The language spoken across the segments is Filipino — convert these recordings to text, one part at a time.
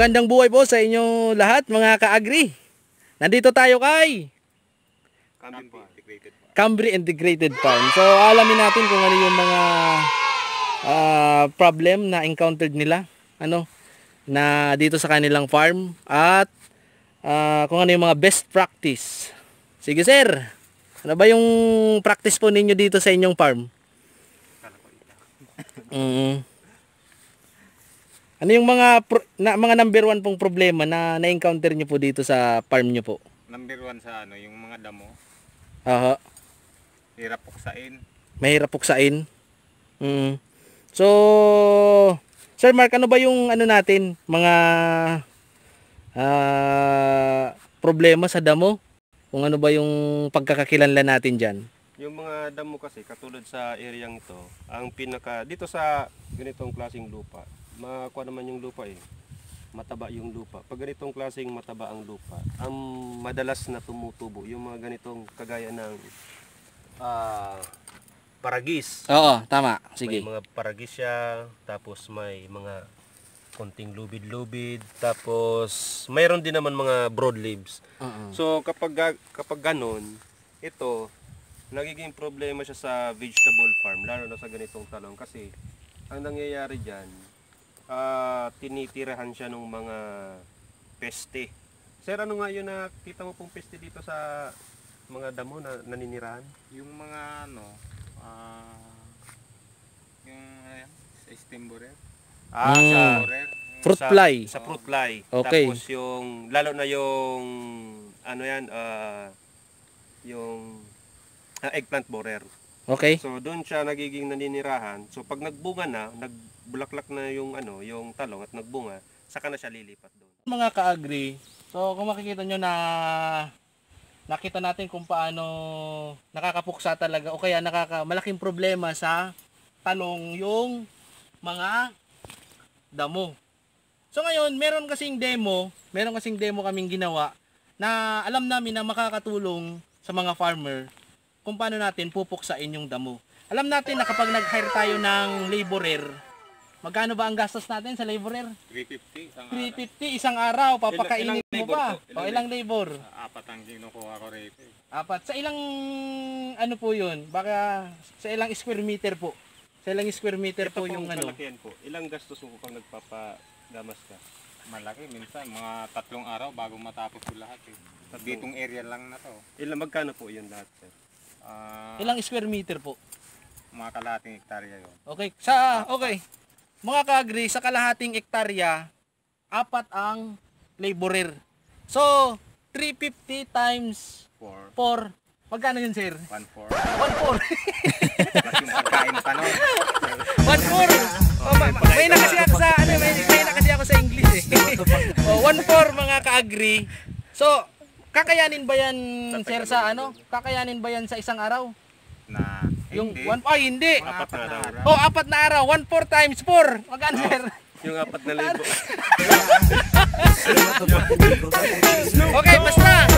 Magandang buhay po sa inyo lahat mga ka-agri. Nandito tayo kay Cambi Integrated Farm. So alamin natin kung ano yung mga problem na encountered nila na dito sa kanilang farm at kung ano yung mga best practice. Sige sir, ano ba yung practice po ninyo dito sa inyong farm? Ano yung mga number one pong problema na na-encounter nyo po dito sa farm nyo po? Number one sa yung mga damo. Aha. Hirap puksain. Mahirap puksain. So, Sir Mark, ano ba yung natin? Mga problema sa damo? Kung ano ba yung pagkakakilanlan natin dyan? Yung mga damo kasi, katulad sa area ito, ang pinaka, dito sa ganitong klaseng lupa, makuha naman yung lupa mataba yung lupa. Pag ganitong klaseng mataba ang lupa, ang madalas na tumutubo, yung mga ganitong kagaya ng paragis. Oo, tama. Sige. May mga paragis siya, tapos may mga konting lubid-lubid, tapos mayroon din naman mga broadleaves. So kapag ganun, ito nagiging problema siya sa vegetable farm, lalo na sa ganitong talong kasi ang nangyayari diyan, tinitirahan siya ng mga peste. Sir, ano nga yun na kita mo pong peste dito sa mga damo na naninirahan? Yung mga stem borer. Fruit fly. Sa fruit fly. Okay. Tapos yung lalo na yung yung eggplant borer. Okay. So doon siya nagiging naninirahan. So pag nagbunga na, nagbulaklak na yung yung talong at nagbunga, saka na siya lilipat doon. Mga ka-agri. So kung makikita nyo na nakita natin kung paano nakakapuksa talaga o kaya malaking problema sa talong yung mga damo. So ngayon, meron kasing demo kaming ginawa na alam namin na makakatulong sa mga farmer kung paano natin pupuksain yung damo. Alam natin na kapag nag-hire tayo ng laborer, magkano ba ang gastos natin sa laborer? 350 isang araw. 350 isang araw, papakainin mo ba? Ilang labor? Apat ang kinukuha ko rito. Apat. Sa ilang po 'yun? Baka sa ilang square meter po. Sa ilang square meter po yung kalalakihan po. Ilang gastos mo kung nagpapadamas ka? Malaki minsan, mga 3 araw bago matapos 'yung lahat. Ditong area lang na 'to. Ilang magkano po 'yun lahat, sir? Ilang square meter po? Mga kalahating hektarya 'yon. Okay. Mga ka-agri, sa kalahating hektarya, 4 ang laborer. So, 350 times 4. Magkano yun, sir? 1/4. 1/4. Laking pagkain pa nun. 1/4. May na kasi ako sa English eh. 1/4 mga ka-agri. So, kakayanin ba yan, sir, sa Kakayanin ba yan sa isang araw? Yung hindi. 4 na araw. Oh, 4 na araw. 1/4 times 4. Magkano, sir? Yung 4,000. Okay, basta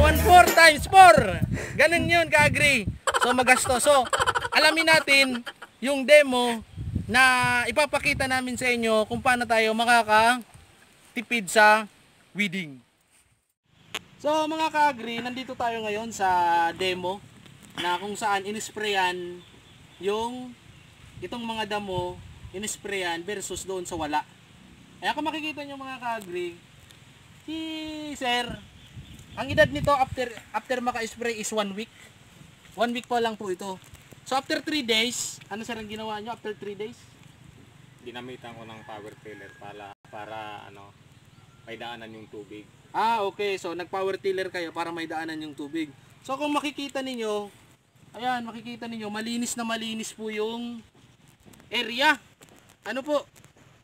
1/4 times 4. Ganun yun, ka-agree. So, magasto. So, alamin natin yung demo na ipapakita namin sa inyo kung paano tayo makakatipid sa weeding. So, mga ka-agree, nandito tayo ngayon sa demo na kung saan inisprayan yung itong mga damo, inisprayan versus doon sa wala. Kaya kung makikita nyo mga ka-agri, si sir, ang edad nito after maka-spray is 1 week. 1 week pa lang po ito. So after 3 days, ano sir ang ginawa nyo after 3 days? Dinamitan ko ng power tiller para may daanan yung tubig. Okay. So nag-power tiller kayo para may daanan yung tubig. So kung makikita ninyo, ayan, malinis na malinis po yung area.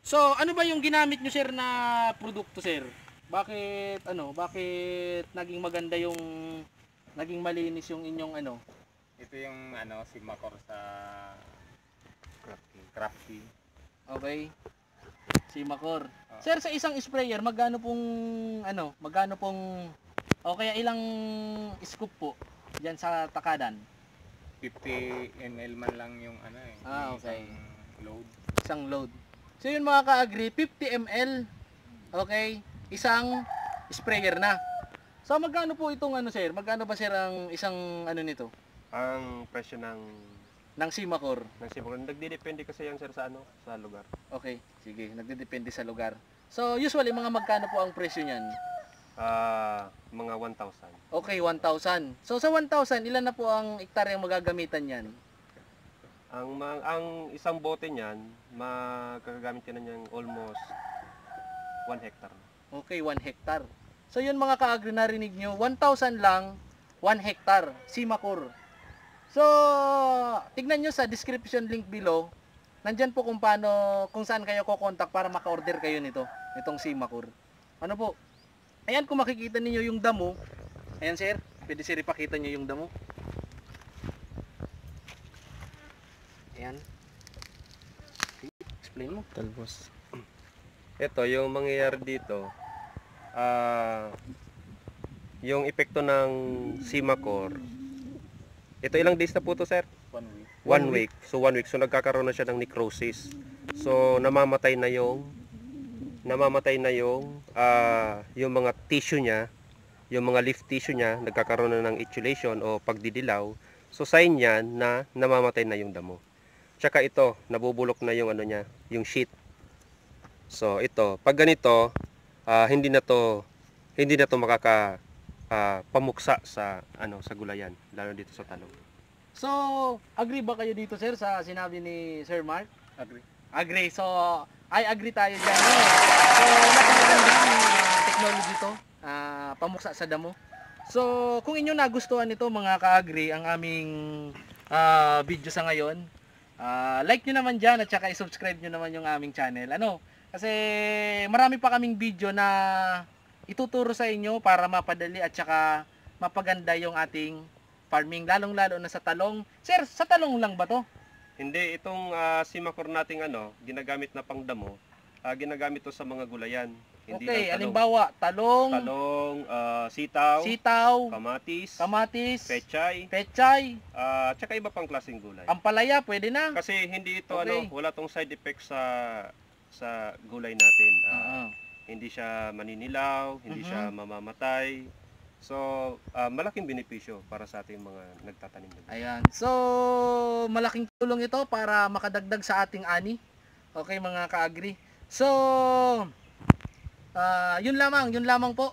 So, ano ba yung ginamit nyo, sir, na produkto, sir? Bakit naging maganda yung, naging malinis yung inyong Ito yung, Simacor sa crafty. Okay. Simacor. Sir, sa isang sprayer, magkano pong, kaya ilang scoop po dyan sa takadan? 50 ml man lang yung okay. Isang load. So yun mga ka-agri, 50 ml Okay, isang sprayer na. So magkano po itong ano, sir? Magkano ba, sir, ang isang ano nito? Ang presyo ng Simacor. Ng Simacor. Nagdidepende kasi yan, sir, sa ano, sa lugar. Okay, sige, nagdidepende sa lugar. So usually mga magkano po ang presyo niyan? Mga 1,000. Okay, 1,000. So sa 1,000, ilan na po ang hektarya ang magagamitan niyan? Ang isang bote niyan, magagamit na niyan almost 1 hectare. Okay, 1 hectare. So yun mga ka-agri, narinig nyo, 1,000 lang, 1 hectare, Simacor. So, tignan nyo sa description link below, nandyan po kung paano, kung saan kayo kukontak para maka-order kayo nito, itong Simacor. Ano po? Ayan, kung makikita niyo yung damo, ayan, sir, pwede, sir, ipakita nyo yung damo. Ayan. Explain mo. Talbos. Ito, yung mangyayari dito, yung epekto ng Simacor. Ito, ilang days na po to, sir? 1 week. 1 week. So, 1 week. So, nagkakaroon na siya ng necrosis. So, namamatay na yung yung mga tissue niya, yung mga leaf tissue niya, nagkakaroon na ng ethylation o pagdidilaw. So, sign yan na namamatay na yung damo. Tsaka ito, nabubulok na yung ano niya, yung sheath. So ito, pag ganito, hindi na to makakapamuksa sa ano, sa gulayan, lalo dito sa talong. So, agree ba kayo dito, sir, sa sinabi ni Sir Mark? Agree. Agree. So, I agree tayo diyan. So, napakagandang technology to, pamuksa sa damo. So, kung inyo nagustuhan ito, mga ka-agree, ang aming video sa ngayon, like nyo naman dyan at saka i-subscribe nyo naman yung aming channel. Ano? Kasi marami pa kaming video na ituturo sa inyo para mapadali at saka mapaganda yung ating farming, lalong-lalo na sa talong. Sir, sa talong lang ba to? Hindi, itong Simacor nating ano, ginagamit na pangdamo, ginagamit to sa mga gulayan. Hindi, okay, halimbawa, talong, sitaw, kamatis, pechay, tsaka iba pang klaseng gulay. Ang palaya, pwede na? Kasi hindi ito, okay, ano, wala tong side effects sa gulay natin. Hindi siya maninilaw, hindi siya mamamatay. So, malaking benepisyo para sa ating mga nagtatanim. Ayan. So, malaking tulong ito para makadagdag sa ating ani. Okay, mga ka-agri. So, yun lamang po.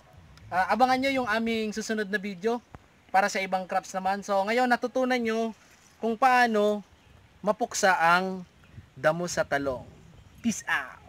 Abangan nyo yung aming susunod na video para sa ibang crops naman. So, ngayon natutunan nyo kung paano mapuksa ang damo sa talong. Peace out!